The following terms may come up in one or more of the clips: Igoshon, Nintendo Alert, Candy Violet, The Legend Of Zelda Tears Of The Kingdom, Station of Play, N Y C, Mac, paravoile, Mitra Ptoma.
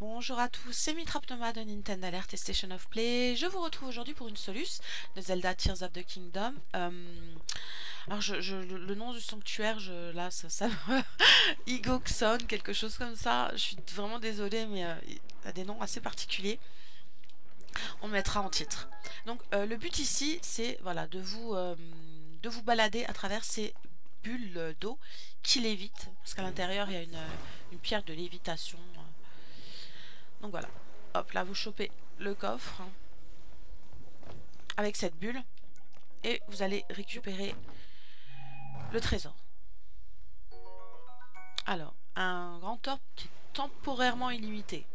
Bonjour à tous, c'est Mitra Ptoma de Nintendo Alert et Station of Play. Je vous retrouve aujourd'hui pour une soluce de Zelda Tears of the Kingdom. Alors le nom du sanctuaire, là ça me... Igoshon, quelque chose comme ça. Je suis vraiment désolée, mais il y a des noms assez particuliers. On le mettra en titre. Donc le but ici, c'est voilà, de vous balader à travers ces bulles d'eau qui lévitent. Parce qu'à l'intérieur, il y a une pierre de lévitation. Donc voilà, hop là vous chopez le coffre avec cette bulle et vous allez récupérer le trésor. Alors, un grand orbe qui est temporairement illimité.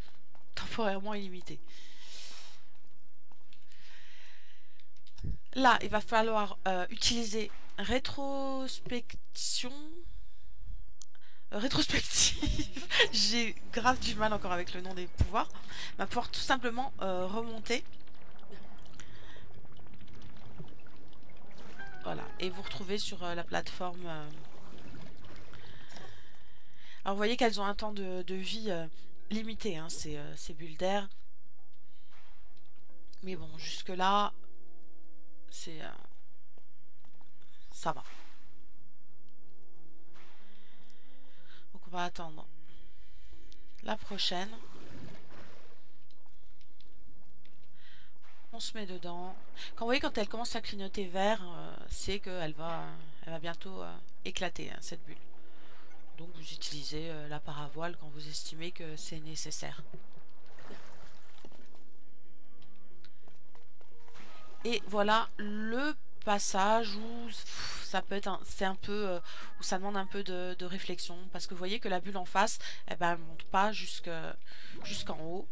Là, il va falloir utiliser Rétrospective, j'ai grave du mal encore avec le nom des pouvoirs. On va pouvoir tout simplement remonter. Voilà, et vous retrouvez sur la plateforme. Alors vous voyez qu'elles ont un temps de vie limité, hein, ces bulles d'air. Mais bon, jusque là, c'est... ça va. On va attendre la prochaine. On se met dedans. Quand vous voyez, quand elle commence à clignoter vert, c'est qu'elle va bientôt éclater, hein, cette bulle. Donc vous utilisez la paravoile quand vous estimez que c'est nécessaire. Et voilà le passage où ça peut être où ça demande un peu de réflexion, parce que vous voyez que la bulle en face, eh ben, elle ne monte pas jusqu'en haut,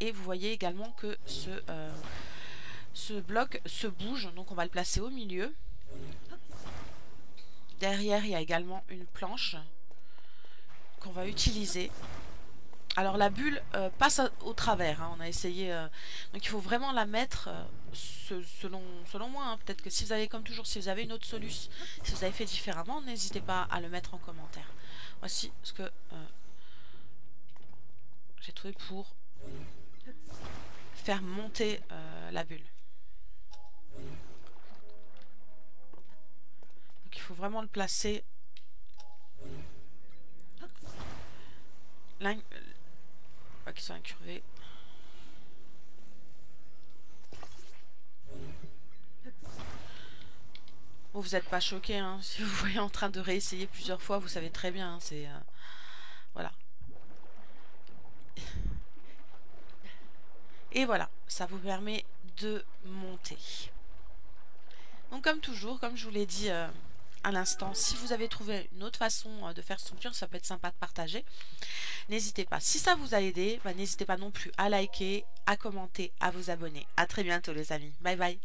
et vous voyez également que ce bloc se bouge, donc on va le placer au milieu. Derrière il y a également une planche qu'on va utiliser. Alors la bulle passe au travers, hein, on a essayé, donc il faut vraiment la mettre, selon moi, hein, peut-être que si vous avez, comme toujours, si vous avez une autre soluce, si vous avez fait différemment, n'hésitez pas à le mettre en commentaire. Voici ce que j'ai trouvé pour faire monter la bulle. Donc il faut vraiment le placer qui sont incurvés. Bon, vous n'êtes pas choqués, hein, si vous voyez en train de réessayer plusieurs fois, vous savez très bien, hein, c'est... voilà. Et voilà, ça vous permet de monter. Donc comme toujours, comme je vous l'ai dit à l'instant, si vous avez trouvé une autre façon de faire structure, ça peut être sympa de partager. N'hésitez pas. Si ça vous a aidé, bah, n'hésitez pas non plus à liker, à commenter, à vous abonner. À très bientôt les amis. Bye bye.